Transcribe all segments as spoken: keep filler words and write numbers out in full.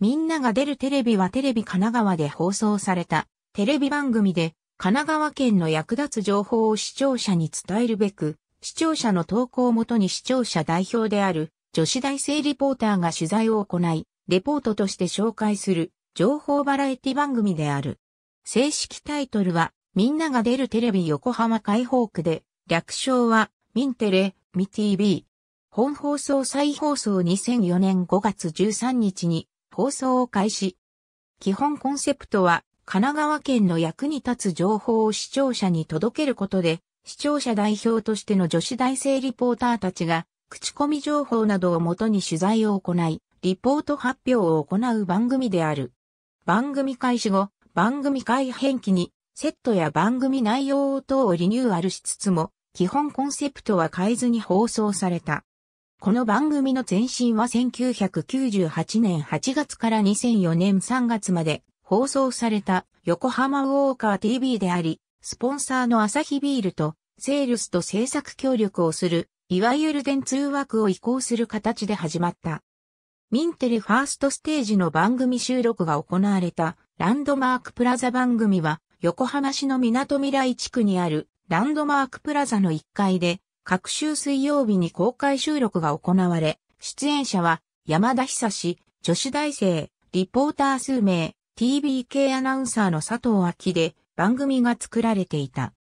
みんなが出るテレビはテレビ神奈川で放送されたテレビ番組で神奈川県の役立つ情報を視聴者に伝えるべく、視聴者の投稿をもとに視聴者代表である女子大生リポーターが取材を行い、レポートとして紹介する情報バラエティ番組である。正式タイトルはみんなが出るテレビ横浜開放区で、略称はミンテレ、ミ ティーブイ。本放送再放送にせんよねんごがつじゅうさんにちに放送を開始。基本コンセプトは神奈川県の役に立つ情報を視聴者に届けることで、視聴者代表としての女子大生リポーターたちが、口コミ情報などをもとに取材を行い、リポート発表を行う番組である。番組開始後、番組改編期に、セットや番組内容等をリニューアルしつつも、基本コンセプトは変えずに放送された。この番組の前身はせんきゅうひゃくきゅうじゅうはちねんはちがつからにせんよねんさんがつまで、放送された横浜ウォーカー ティーブイ であり、スポンサーのアサヒビールとセールスと制作協力をする、いわゆる電通枠を移行する形で始まった。ミンテレファーストステージの番組収録が行われたランドマークプラザ番組は、横浜市のみなとみらい地区にあるランドマークプラザのいっかいで、各週水曜日に公開収録が行われ、出演者は山田久志、女子大生、リポーター数名、ティーブイケー アナウンサーの佐藤明で番組が作られていた。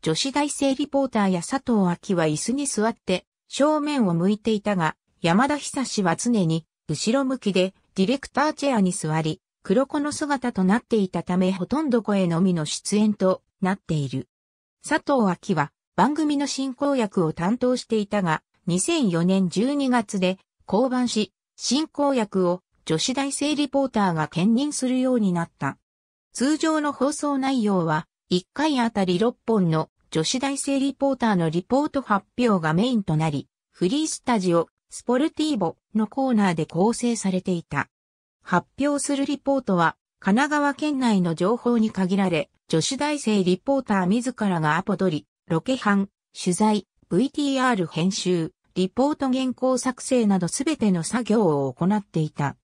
女子大生リポーターや佐藤明は椅子に座って正面を向いていたが、山田久志は常に後ろ向きでディレクターチェアに座り、黒子の姿となっていたためほとんど声のみの出演となっている。佐藤明は番組の進行役を担当していたが、にせんよねんじゅうにがつで降板し、進行役を女子大生リポーターが兼任するようになった。通常の放送内容は、いっかいあたりろっぽんの女子大生リポーターのリポート発表がメインとなり、フリースタジオ、スポルティーヴォ のコーナーで構成されていた。発表するリポートは、神奈川県内の情報に限られ、女子大生リポーター自らがアポ取り、ロケ班、取材、ブイティーアール 編集、リポート原稿作成などすべての作業を行っていた。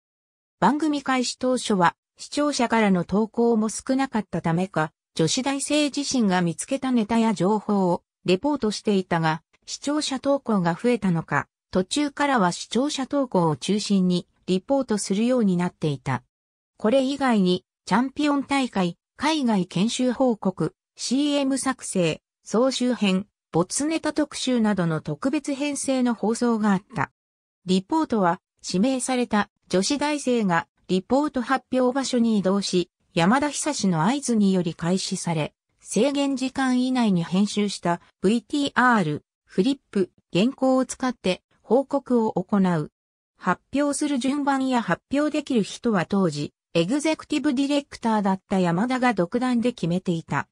番組開始当初は視聴者からの投稿も少なかったためか、女子大生自身が見つけたネタや情報をレポートしていたが、視聴者投稿が増えたのか、途中からは視聴者投稿を中心にリポートするようになっていた。これ以外にチャンピオン大会、海外研修報告、シーエム 作成、総集編、没ネタ特集などの特別編成の放送があった。リポートは指名された女子大生がリポート発表場所に移動し、山田久志の合図により開始され、制限時間以内に編集した ブイティーアール、フリップ、原稿を使って報告を行う。発表する順番や発表できる人は当時、エグゼクティブディレクターだった山田が独断で決めていた。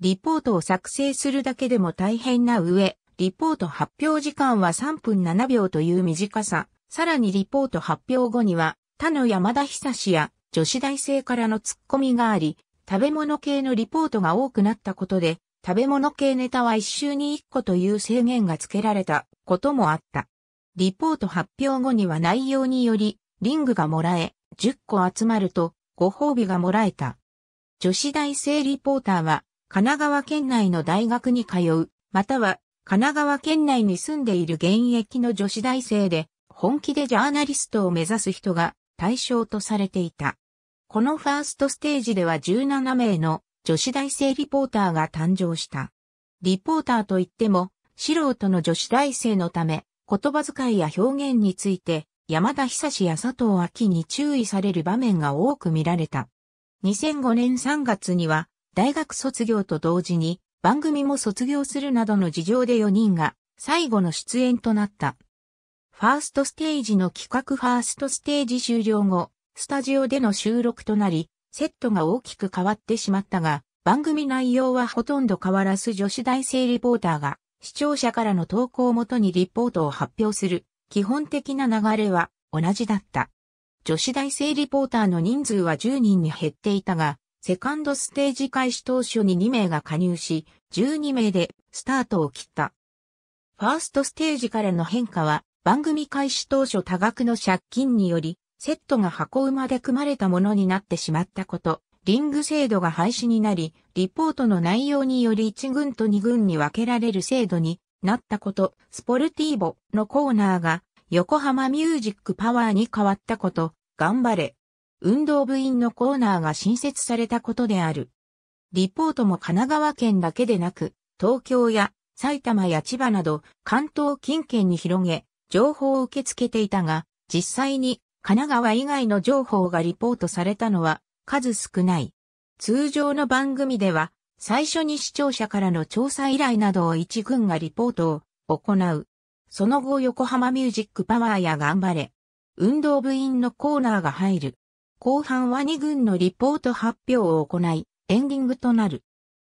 リポートを作成するだけでも大変な上、リポート発表時間はさんぷんななびょうという短さ。さらにリポート発表後には他の山田久志や女子大生からのツッコミがあり、食べ物系のリポートが多くなったことで、食べ物系ネタはいっしゅうにいっことという制限がつけられたこともあった。リポート発表後には内容によりリングがもらえ、じゅっこ集まるとご褒美がもらえた。女子大生リポーターは神奈川県内の大学に通う、または神奈川県内に住んでいる現役の女子大生で、本気でジャーナリストを目指す人が対象とされていた。このファーストステージではじゅうななめいの女子大生リポーターが誕生した。リポーターといっても素人の女子大生のため、言葉遣いや表現について山田久志や佐藤明に注意される場面が多く見られた。にせんごねんさんがつには大学卒業と同時に番組も卒業するなどの事情でよにんが最後の出演となった。ファーストステージの企画ファーストステージ終了後、スタジオでの収録となり、セットが大きく変わってしまったが、番組内容はほとんど変わらず女子大生リポーターが、視聴者からの投稿をもとにリポートを発表する、基本的な流れは同じだった。女子大生リポーターの人数はじゅうにんに減っていたが、セカンドステージ開始当初ににめいが加入し、じゅうにめいでスタートを切った。ファーストステージからの変化は、番組開始当初多額の借金により、セットが箱馬で組まれたものになってしまったこと、リング制度が廃止になり、リポートの内容によりいち軍とに軍に分けられる制度になったこと、SPORTIVO!のコーナーが横浜ミュージックパワーに変わったこと、頑張れ!運動部員のコーナーが新設されたことである。リポートも神奈川県だけでなく、東京や埼玉や千葉など関東近県に広げ、情報を受け付けていたが、実際に神奈川以外の情報がリポートされたのは、数少ない。通常の番組では、最初に視聴者からの調査依頼などを一軍がリポートを行う。その後横浜ミュージックパワーや頑張れ。運動部員のコーナーが入る。後半はに軍のリポート発表を行い、エンディングとなる。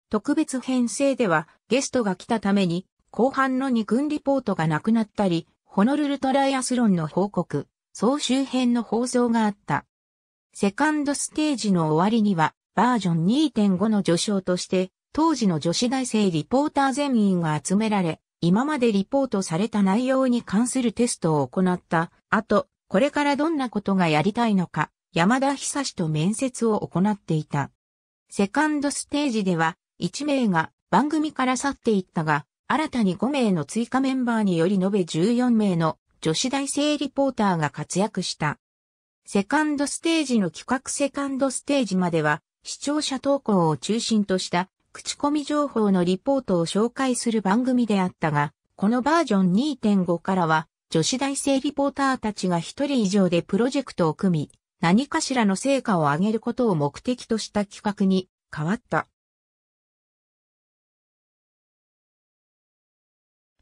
特別編成ではゲストが来たために、後半のに軍リポートがなくなったり、ホノルルトライアスロンの報告、総集編の放送があった。セカンドステージの終わりには、バージョン にてんご の序章として、当時の女子大生リポーター全員が集められ、今までリポートされた内容に関するテストを行った。あと、これからどんなことがやりたいのか、山田久志と面接を行っていた。セカンドステージでは、いち名が番組から去っていったが、新たにご名の追加メンバーにより延べじゅうよん名の女子大生リポーターが活躍した。セカンドステージの企画セカンドステージまでは視聴者投稿を中心とした口コミ情報のリポートを紹介する番組であったが、このバージョン にてんご からは女子大生リポーターたちがひとり以上でプロジェクトを組み、何かしらの成果を上げることを目的とした企画に変わった。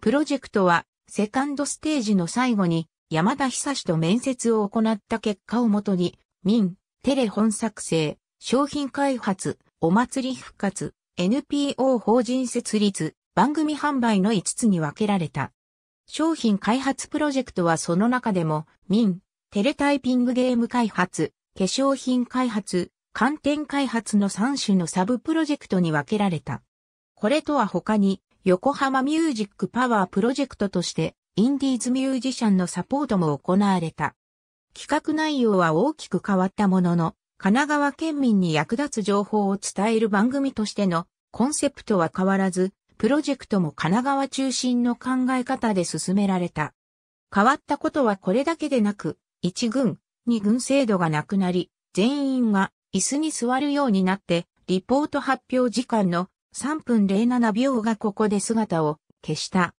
プロジェクトはセカンドステージの最後に山田久志と面接を行った結果をもとに、民、テレ本作成、商品開発、お祭り復活、エヌピーオー 法人設立、番組販売のいつつに分けられた。商品開発プロジェクトはその中でも、民、テレタイピングゲーム開発、化粧品開発、観点開発のさん種のサブプロジェクトに分けられた。これとは他に、横浜ミュージックパワープロジェクトとして、インディーズミュージシャンのサポートも行われた。企画内容は大きく変わったものの、神奈川県民に役立つ情報を伝える番組としてのコンセプトは変わらず、プロジェクトも神奈川中心の考え方で進められた。変わったことはこれだけでなく、いち軍、に軍制度がなくなり、全員が椅子に座るようになって、リポート発表時間のさんぷんぜろななびょうがここで姿を消した。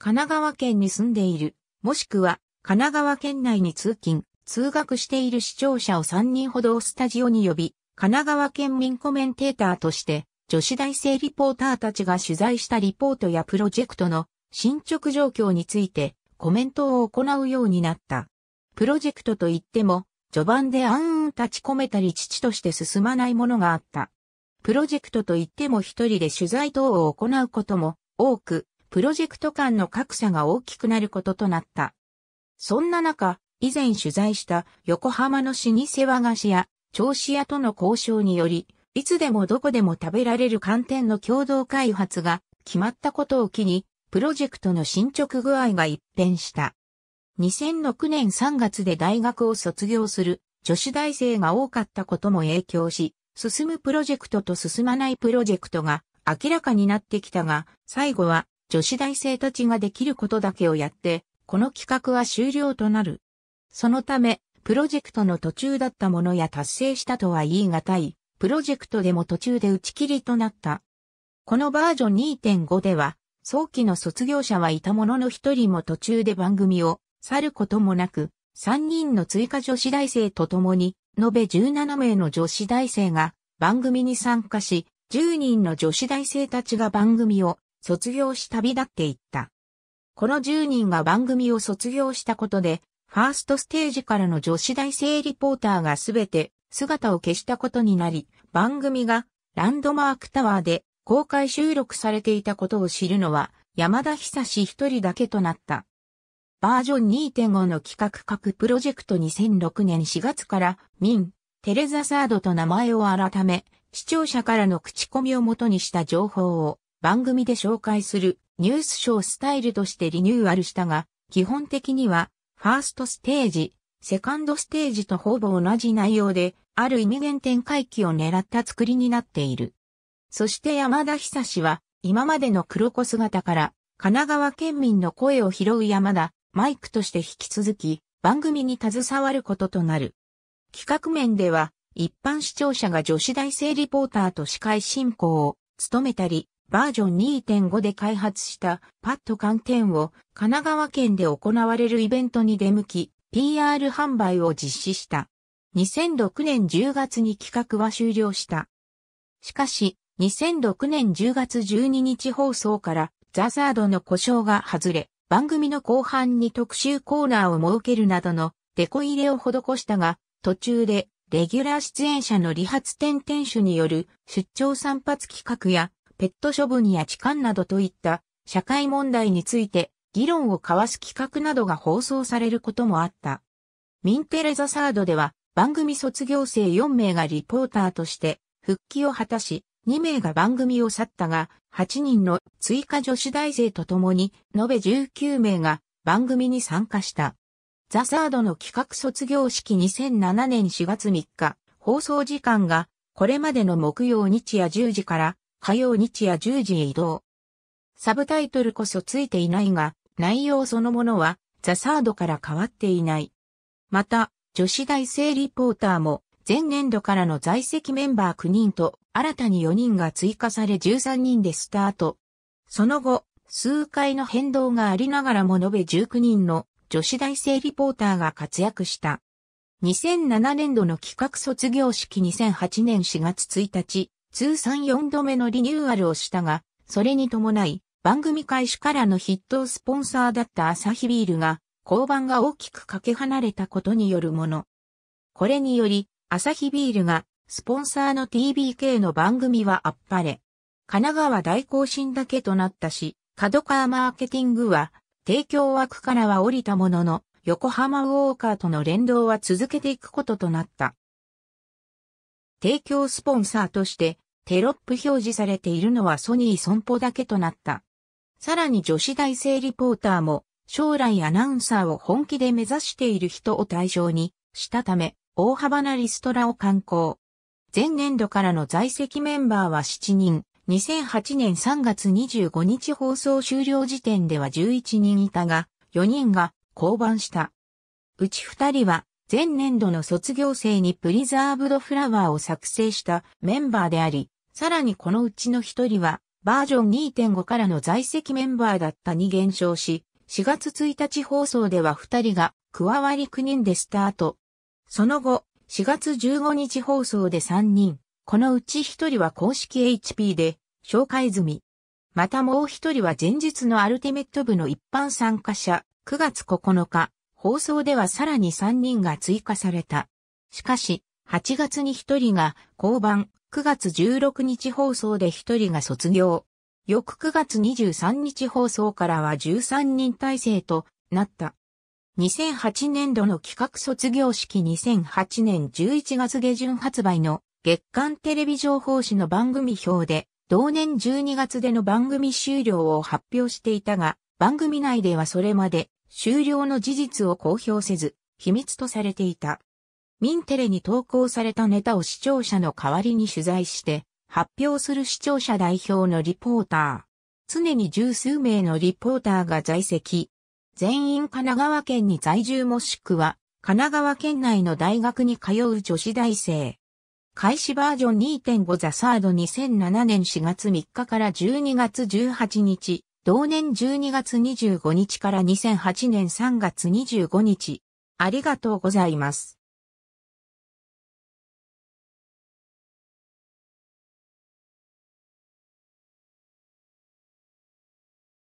神奈川県に住んでいる、もしくは神奈川県内に通勤、通学している視聴者をさんにんほどをスタジオに呼び、神奈川県民コメンテーターとして、女子大生リポーターたちが取材したリポートやプロジェクトの進捗状況についてコメントを行うようになった。プロジェクトといっても、序盤で暗雲立ち込めたり遅々として進まないものがあった。プロジェクトといっても一人で取材等を行うことも多く、プロジェクト間の格差が大きくなることとなった。そんな中、以前取材した横浜の老舗和菓子屋、銚子屋との交渉により、いつでもどこでも食べられる寒天の共同開発が決まったことを機に、プロジェクトの進捗具合が一変した。にせんろくねんさんがつで大学を卒業する女子大生が多かったことも影響し、進むプロジェクトと進まないプロジェクトが明らかになってきたが、最後は、女子大生たちができることだけをやって、この企画は終了となる。そのため、プロジェクトの途中だったものや達成したとは言い難い、プロジェクトでも途中で打ち切りとなった。このバージョン にてんご では、早期の卒業者はいたものの一人も途中で番組を去ることもなく、さんにんの追加女子大生と共に、延べじゅうなな名の女子大生が番組に参加し、じゅうにんの女子大生たちが番組を卒業し旅立っていった。このじゅうにんが番組を卒業したことで、ファーストステージからの女子大生リポーターがすべて姿を消したことになり、番組がランドマークタワーで公開収録されていたことを知るのは山田久志一人だけとなった。バージョン にてんご の企画各プロジェクトにせんろくねんしがつから民、テレザサードと名前を改め、視聴者からの口コミを元にした情報を番組で紹介するニュースショースタイルとしてリニューアルしたが、基本的にはファーストステージ、セカンドステージとほぼ同じ内容で、ある意味原点回帰を狙った作りになっている。そして山田久志は、今までの黒子姿から、神奈川県民の声を拾う山田、マイクとして引き続き、番組に携わることとなる。企画面では、一般視聴者が女子大生リポーターと司会進行を務めたり、バージョン にてんご で開発したパッド寒天を神奈川県で行われるイベントに出向き、ピーアール 販売を実施した。にせんろくねんじゅうがつに企画は終了した。しかし、にせんろくねんじゅうがつじゅうににち放送からザ・ザードの呼称が外れ、番組の後半に特集コーナーを設けるなどのデコ入れを施したが、途中でレギュラー出演者の理髪店店主による出張散髪企画やペット処分や痴漢などといった社会問題について議論を交わす企画などが放送されることもあった。ミンテレザサードでは番組卒業生よんめいがリポーターとして復帰を果たし、にめいが番組を去ったが、はちにんの追加女子大生と共に延べじゅうきゅうめいが番組に参加した。ザ・サードの企画卒業式にせんななねんしがつみっか、放送時間がこれまでの木曜日夜じゅうじから火曜日夜じゅうじへ移動。サブタイトルこそついていないが、内容そのものはザ・サードから変わっていない。また、女子大生リポーターも前年度からの在籍メンバーきゅうにんと新たによにんが追加されじゅうさんにんでスタート。その後、数回の変動がありながらも延べじゅうきゅうにんの女子大生リポーターが活躍した。にせんななねんどの企画卒業式にせんはちねんしがつついたち、通算よんどめのリニューアルをしたが、それに伴い、番組開始からの筆頭スポンサーだったアサヒビールが、降板が大きくかけ離れたことによるもの。これにより、アサヒビールが、スポンサーの ティーブイケー の番組はあっぱれ。神奈川大行進だけとなったし、角川マーケティングは、提供枠からは降りたものの、横浜ウォーカーとの連動は続けていくこととなった。提供スポンサーとして、テロップ表示されているのはソニー損保だけとなった。さらに女子大生リポーターも、将来アナウンサーを本気で目指している人を対象にしたため、大幅なリストラを敢行。前年度からの在籍メンバーはしちにん。にせんはちねんさんがつにじゅうごにち放送終了時点ではじゅういちにんいたが、よにんが降板した。うちふたりは前年度の卒業生にプリザーブドフラワーを作成したメンバーであり、さらにこのうちのひとりはバージョン にてんご からの在籍メンバーだったに減少し、しがつついたち放送ではふたりが加わりきゅうにんでスタート。その後、しがつじゅうごにち放送でさんにん。このうちひとりは公式 エイチピー で紹介済み。またもうひとりは前日のアルティメット部の一般参加者くがつここのか放送ではさらにさんにんが追加された。しかしはちがつにひとりが降板、くがつじゅうろくにち放送でひとりが卒業。翌くがつにじゅうさんにち放送からはじゅうさんにん体制となった。にせんはちねんどの企画卒業式にせんはちねんじゅういちがつげじゅん発売の月刊テレビ情報誌の番組表で、同年じゅうにがつでの番組終了を発表していたが、番組内ではそれまで終了の事実を公表せず、秘密とされていた。ミンテレに投稿されたネタを視聴者の代わりに取材して、発表する視聴者代表のリポーター。常に十数名のリポーターが在籍。全員神奈川県に在住もしくは、神奈川県内の大学に通う女子大生。開始バージョン にてんご ザ・サードにせんななねんしがつみっかからじゅうにがつじゅうはちにち、同年じゅうにがつにじゅうごにちからにせんはちねんさんがつにじゅうごにち。ありがとうございます。